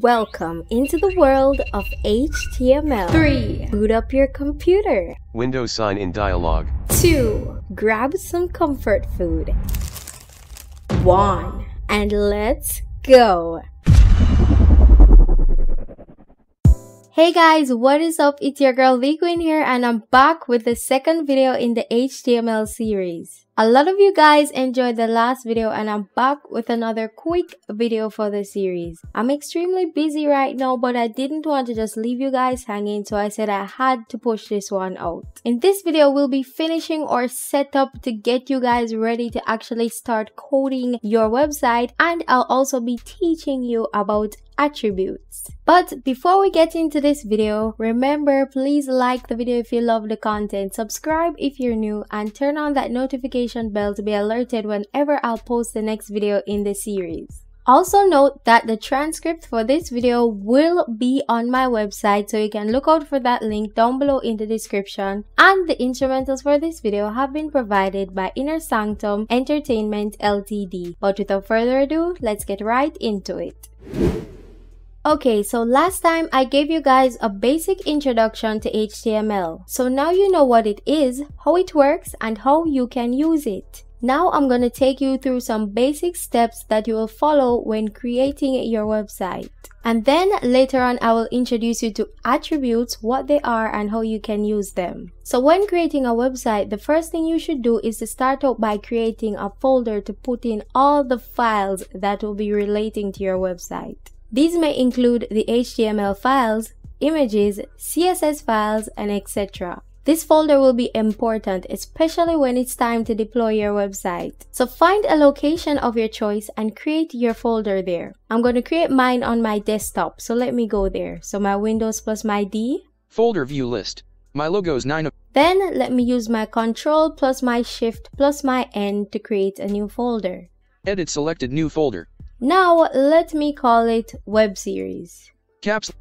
Welcome into the world of HTML. 3. Boot up your computer. Windows sign in dialog. 2. Grab some comfort food. 1. And let's go. Hey guys, what is up? It's your girl VQueen here, and I'm back with the second video in the HTML series. A lot of you guys enjoyed the last video, and I'm back with another quick video for the series. I'm extremely busy right now, but I didn't want to just leave you guys hanging, so I said I had to push this one out. In this video, we'll be finishing our setup to get you guys ready to actually start coding your website, and I'll also be teaching you about attributes. But before we get into this video, remember, please like the video if you love the content, subscribe if you're new, and turn on that notification bell to be alerted whenever I'll post the next video in the series. Also note that the transcript for this video will be on my website, so you can look out for that link down below in the description. And the instrumentals for this video have been provided by Inner Sanctum Entertainment Ltd. But without further ado, let's get right into it. Okay, so last time I gave you guys a basic introduction to HTML. So now you know what it is, how it works, and how you can use it. Now I'm going to take you through some basic steps that you will follow when creating your website. And then later on, I will introduce you to attributes, what they are, and how you can use them. So when creating a website, the first thing you should do is to start out by creating a folder to put in all the files that will be relating to your website. These may include the HTML files, images, CSS files, and etc. This folder will be important, especially when it's time to deploy your website. So find a location of your choice and create your folder there. I'm going to create mine on my desktop, so let me go there. So my Windows plus my D. Folder view list. My logo's 9. Then let me use my Control plus my Shift plus my N to create a new folder. Edit selected new folder. Now let me call it web series. Caps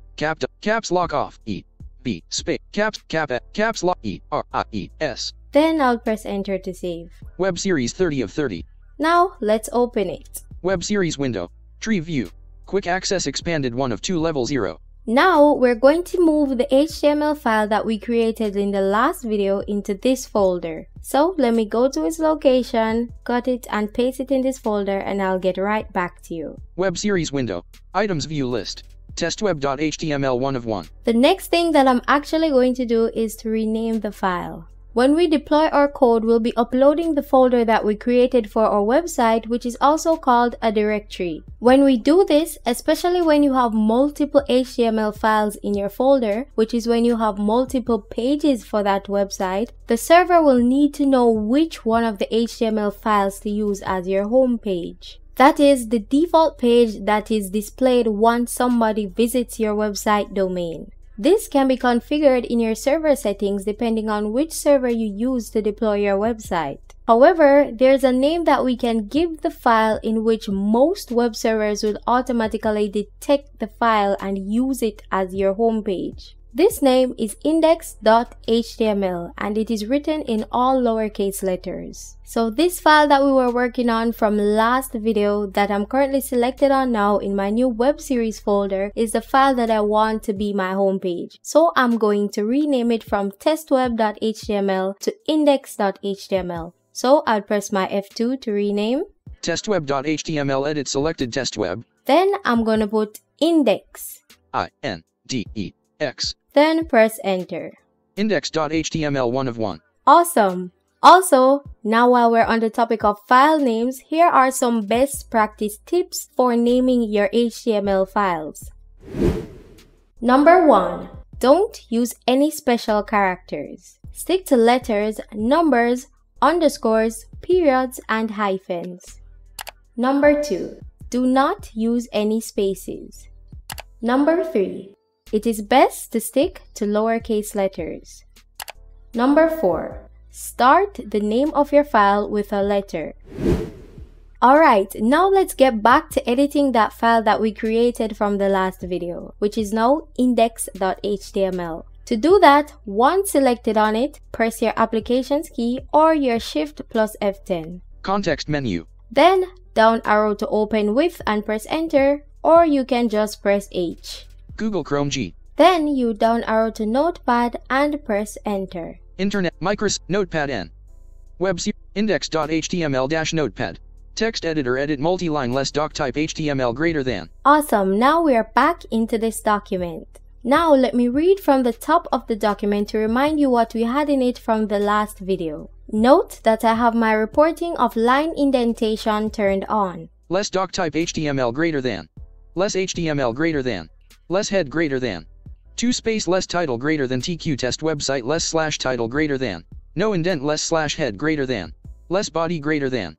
lock off E B space caps lock E R I E S. Then I'll press enter to save. Web series 30 of 30. Now let's open it. Web series window tree view quick access expanded 1 of 2 level 0. Now we're going to move the HTML file that we created in the last video into this folder. So let me go to its location, cut it and paste it in this folder, and I'll get right back to you. Web series window, items view list, testweb.html 1 of 1. The next thing that I'm actually going to do is to rename the file. When we deploy our code, we'll be uploading the folder that we created for our website, which is also called a directory. When we do this, especially when you have multiple HTML files in your folder, which is when you have multiple pages for that website, the server will need to know which one of the HTML files to use as your home page. That is the default page that is displayed once somebody visits your website domain. This can be configured in your server settings depending on which server you use to deploy your website. However, there's a name that we can give the file in which most web servers will automatically detect the file and use it as your home page. This name is index.html, and it is written in all lowercase letters. So this file that we were working on from last video that I'm currently selected on now in my new web series folder is the file that I want to be my homepage. So I'm going to rename it from testweb.html to index.html. So I'll press my F2 to rename. Testweb.html edit selected testweb. Then I'm going to put index. I-N-D-E-X. Then press enter. Index.html 1 of 1. Awesome. Also, now while we're on the topic of file names, here are some best practice tips for naming your HTML files. Number 1. Don't use any special characters. Stick to letters, numbers, underscores, periods, and hyphens. Number 2. Do not use any spaces. Number 3. It is best to stick to lowercase letters. Number 4. Start the name of your file with a letter. Alright, now let's get back to editing that file that we created from the last video, which is now index.html. To do that, once selected on it, press your applications key or your Shift plus F10. Context menu. Then, down arrow to open with and press enter, or you can just press H. Google Chrome G. Then you down arrow to Notepad and press Enter. Internet, Microsoft, Notepad N. Website, index.html-notepad. Text editor, edit multi-line less doc type HTML greater than. Awesome, now we are back into this document. Now let me read from the top of the document to remind you what we had in it from the last video. Note that I have my reporting of line indentation turned on. Less doc type HTML greater than. Less HTML greater than. Less head greater than. 2 space less title greater than TQ test website less slash title greater than. No indent less slash head greater than. Less body greater than.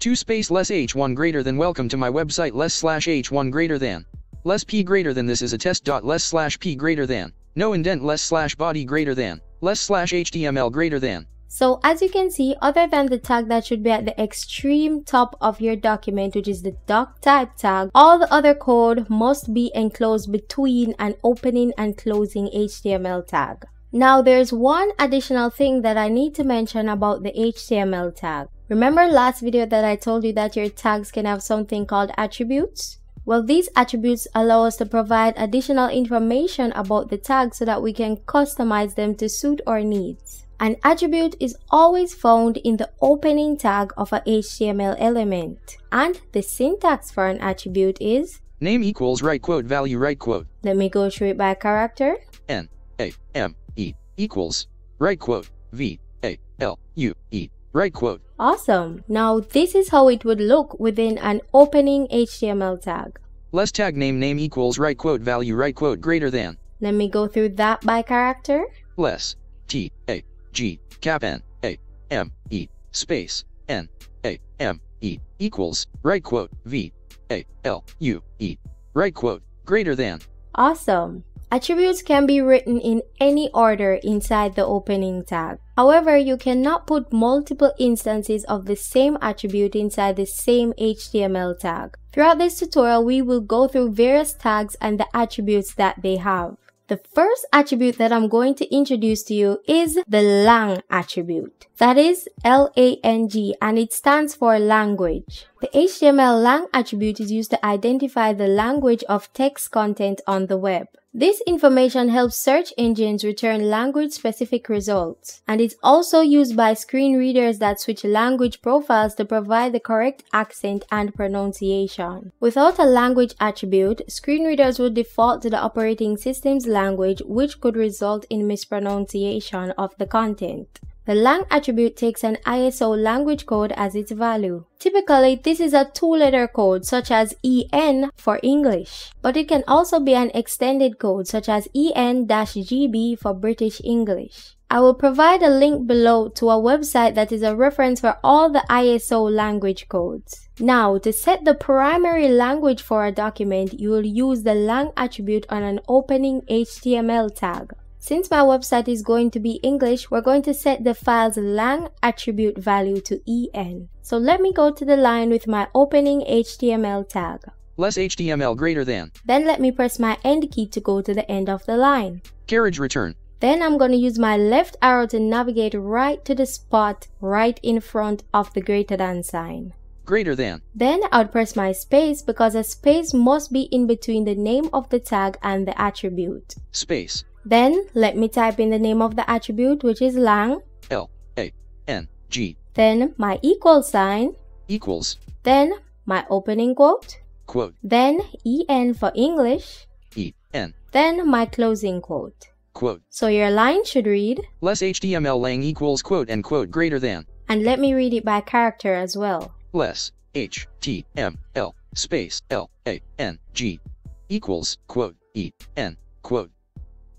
2 space less h1 greater than welcome to my website less slash h1 greater than. Less p greater than this is a test dot less slash p greater than. No indent less slash body greater than. Less slash HTML greater than. So as you can see, other than the tag that should be at the extreme top of your document, which is the doc type tag, all the other code must be enclosed between an opening and closing HTML tag. Now there's one additional thing that I need to mention about the HTML tag. Remember last video that I told you that your tags can have something called attributes? Well, these attributes allow us to provide additional information about the tag so that we can customize them to suit our needs. An attribute is always found in the opening tag of a HTML element, and the syntax for an attribute is name equals right quote value right quote. Let me go through it by character. N A M E equals right quote V A L U E right quote. Awesome. Now this is how it would look within an opening HTML tag. Less tag name name equals right quote greater than. Let me go through that by character. Less T A G cap N A M E space N A M E equals right quote V A L U E right quote greater than. Awesome. Attributes can be written in any order inside the opening tag. However, you cannot put multiple instances of the same attribute inside the same HTML tag. Throughout this tutorial, we will go through various tags and the attributes that they have. The first attribute that I'm going to introduce to you is the lang attribute. That is L-A-N-G, and it stands for language. The HTML lang attribute is used to identify the language of text content on the web. This information helps search engines return language-specific results, and it's also used by screen readers that switch language profiles to provide the correct accent and pronunciation. Without a language attribute, screen readers would default to the operating system's language, which could result in mispronunciation of the content. The lang attribute takes an ISO language code as its value. Typically, this is a 2-letter code such as EN for English, but it can also be an extended code such as EN-GB for British English. I will provide a link below to a website that is a reference for all the ISO language codes. Now, to set the primary language for a document, you will use the lang attribute on an opening HTML tag. Since my website is going to be English, we're going to set the file's lang attribute value to en. So let me go to the line with my opening HTML tag. Less HTML greater than. Then let me press my end key to go to the end of the line. Carriage return. Then I'm going to use my left arrow to navigate right to the spot right in front of the greater than sign. Greater than. Then I would press my space because a space must be in between the name of the tag and the attribute. Space. Then, let me type in the name of the attribute, which is lang. L-A-N-G. Then, my equal sign. Equals. Then, my opening quote. Quote. Then, E-N for English. E-N. Then, my closing quote. Quote. So, your line should read. Less HTML lang equals quote and quote greater than. And let me read it by character as well. Less H-T-M-L space L-A-N-G equals quote E-N quote.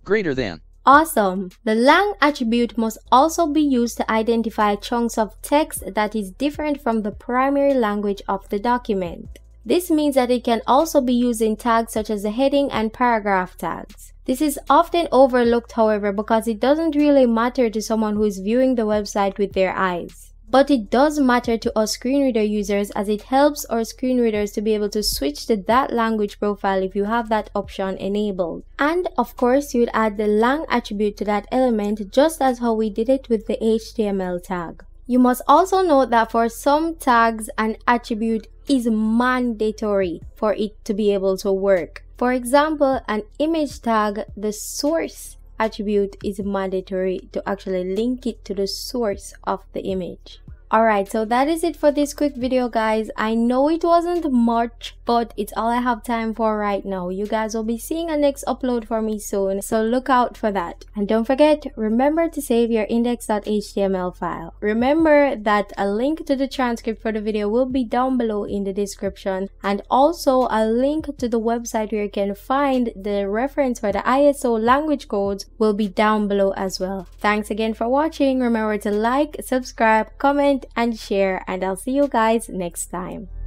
Greater than. Awesome. The lang attribute must also be used to identify chunks of text that is different from the primary language of the document. This means that it can also be used in tags such as the heading and paragraph tags. This is often overlooked, however, because it doesn't really matter to someone who is viewing the website with their eyes. But it does matter to us screen reader users, as it helps our screen readers to be able to switch to that language profile if you have that option enabled. And of course, you'd add the lang attribute to that element just as how we did it with the HTML tag. You must also note that for some tags, an attribute is mandatory for it to be able to work. For example, an image tag, the source attribute is mandatory to actually link it to the source of the image. Alright, so that is it for this quick video, guys. I know it wasn't much, but it's all I have time for right now. You guys will be seeing a next upload for me soon, so look out for that. And don't forget, remember to save your index.html file. Remember that a link to the transcript for the video will be down below in the description, and also a link to the website where you can find the reference for the ISO language codes will be down below as well. Thanks again for watching. Remember to like, subscribe, comment, and share, and I'll see you guys next time.